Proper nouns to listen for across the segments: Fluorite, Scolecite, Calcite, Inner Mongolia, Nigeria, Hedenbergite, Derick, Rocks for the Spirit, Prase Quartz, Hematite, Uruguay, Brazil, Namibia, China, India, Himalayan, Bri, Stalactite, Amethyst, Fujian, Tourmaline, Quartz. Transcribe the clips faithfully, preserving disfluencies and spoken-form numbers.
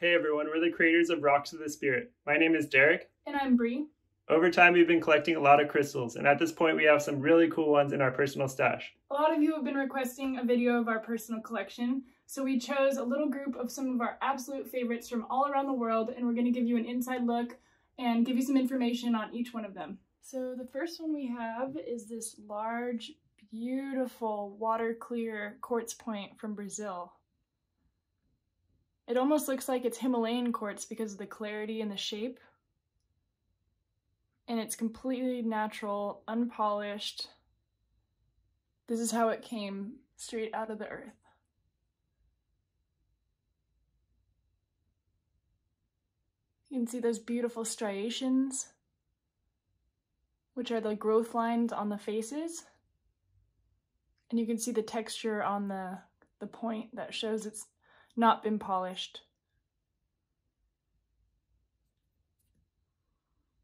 Hey everyone, we're the creators of Rocks for the Spirit. My name is Derek. And I'm Bri. Over time, we've been collecting a lot of crystals, and at this point, we have some really cool ones in our personal stash. A lot of you have been requesting a video of our personal collection, so we chose a little group of some of our absolute favorites from all around the world, and we're going to give you an inside look and give you some information on each one of them. So the first one we have is this large, beautiful, water-clear quartz point from Brazil. It almost looks like it's Himalayan quartz because of the clarity and the shape. And it's completely natural, unpolished. This is how it came, straight out of the earth. You can see those beautiful striations, which are the growth lines on the faces. And you can see the texture on the, the point that shows it's not been polished.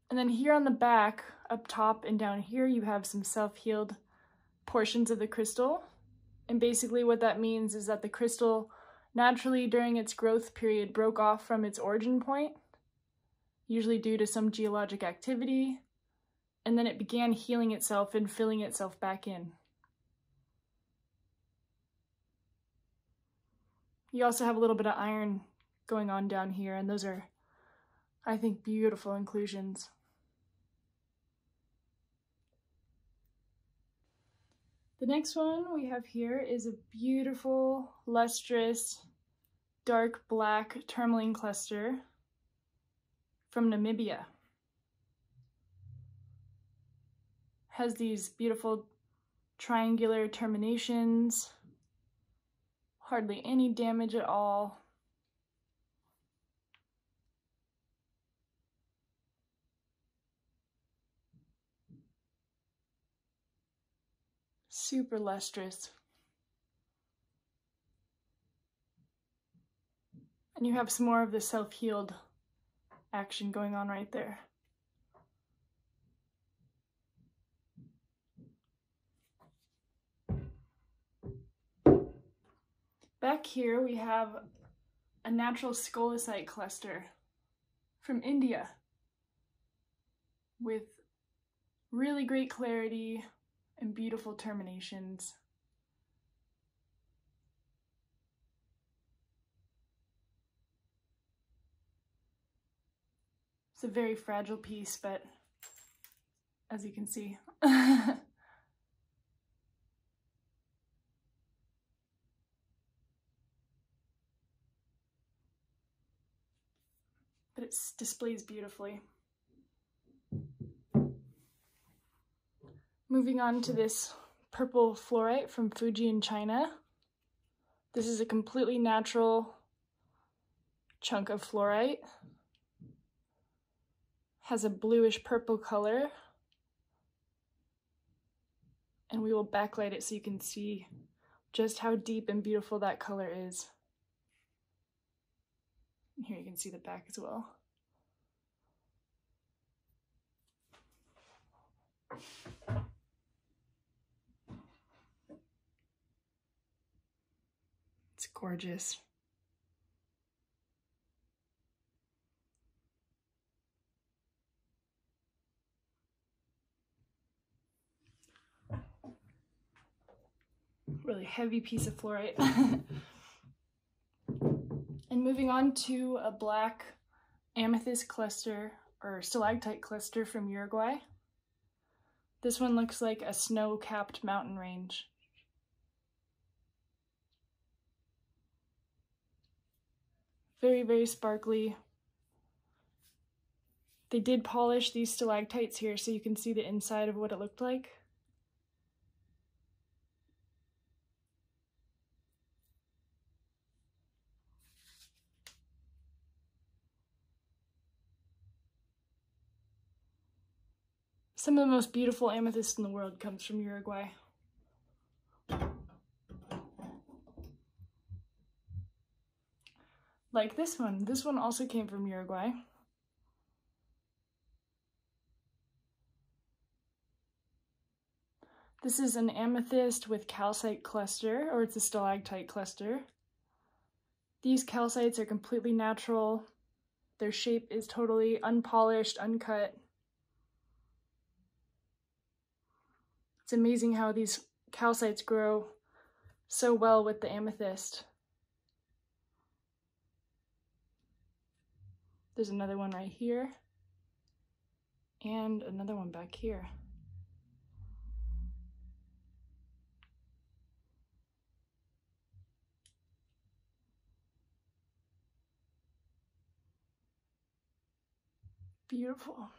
And then here on the back, up top and down here, you have some self-healed portions of the crystal. And basically what that means is that the crystal naturally during its growth period broke off from its origin point, usually due to some geologic activity, and then it began healing itself and filling itself back in. You also have a little bit of iron going on down here, and those are, I think, beautiful inclusions. The next one we have here is a beautiful, lustrous, dark black tourmaline cluster from Namibia. Has these beautiful triangular terminations. Hardly any damage at all. Super lustrous. And you have some more of the self-healed action going on right there. Back here we have a natural scolecite cluster from India with really great clarity and beautiful terminations. It's a very fragile piece, but as you can see. But it displays beautifully. Moving on to this purple fluorite from Fujian, China. This is a completely natural chunk of fluorite. Has a bluish purple color. And we will backlight it so you can see just how deep and beautiful that color is. Here you can see the back as well. It's gorgeous. Really heavy piece of fluorite. And moving on to a black amethyst cluster, or stalactite cluster from Uruguay. This one looks like a snow-capped mountain range. Very, very sparkly. They did polish these stalactites here so you can see the inside of what it looked like. Some of the most beautiful amethyst in the world comes from Uruguay. Like this one. This one also came from Uruguay. This is an amethyst with calcite cluster, or it's a stalactite cluster. These calcites are completely natural. Their shape is totally unpolished, uncut. It's amazing how these calcites grow so well with the amethyst. There's another one right here, and another one back here. Beautiful.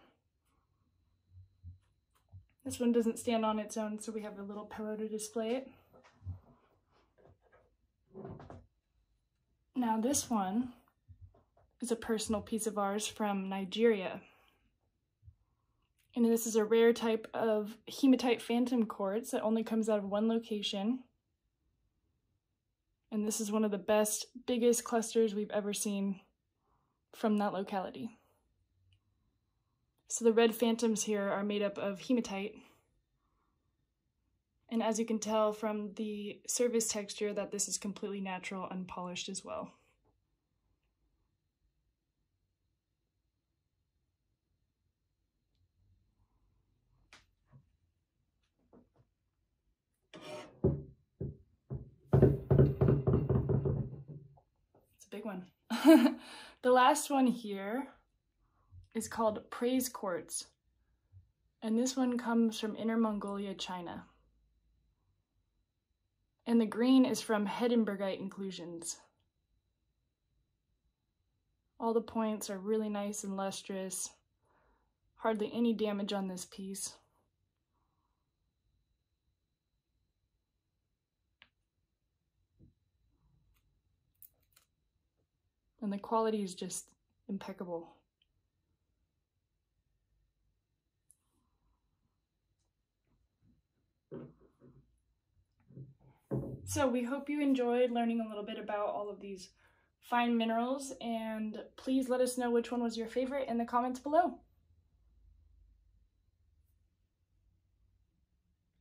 This one doesn't stand on its own, so we have a little pillow to display it. Now this one is a personal piece of ours from Nigeria. And this is a rare type of hematite phantom quartz that only comes out of one location. And this is one of the best, biggest clusters we've ever seen from that locality. So the red phantoms here are made up of hematite. And as you can tell from the surface texture, that this is completely natural, unpolished as well. It's a big one. The last one here is called Prase Quartz, and this one comes from Inner Mongolia, China. And the green is from Hedenbergite inclusions. All the points are really nice and lustrous. Hardly any damage on this piece. And the quality is just impeccable. So we hope you enjoyed learning a little bit about all of these fine minerals, and please let us know which one was your favorite in the comments below.